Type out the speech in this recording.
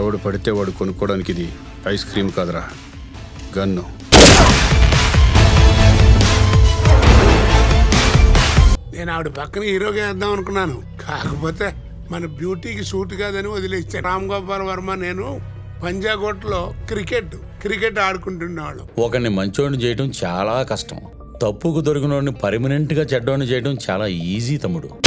ఎవడు పడితే వాడు కొనుక్కోవడానికి ఇది ఐస్ క్రీమ్ కాదురా గన్ను. నేను ఆవిడ పక్కన హీరోగా వేద్దాం అనుకున్నాను, కాకపోతే మన బ్యూటీకి సూట్ కాదని వదిలేస్తే. రామ్ గోపాల్ వర్మ నేను పంజాగోట్లో క్రికెట్ క్రికెట్ ఆడుకుంటున్నాడు. ఒకరిని మంచోడిని చేయడం చాలా కష్టం, తప్పుకు దొరికినోడిని పర్మనెంట్గా చెడ్డోడిని చేయడం చాలా ఈజీ తమ్ముడు.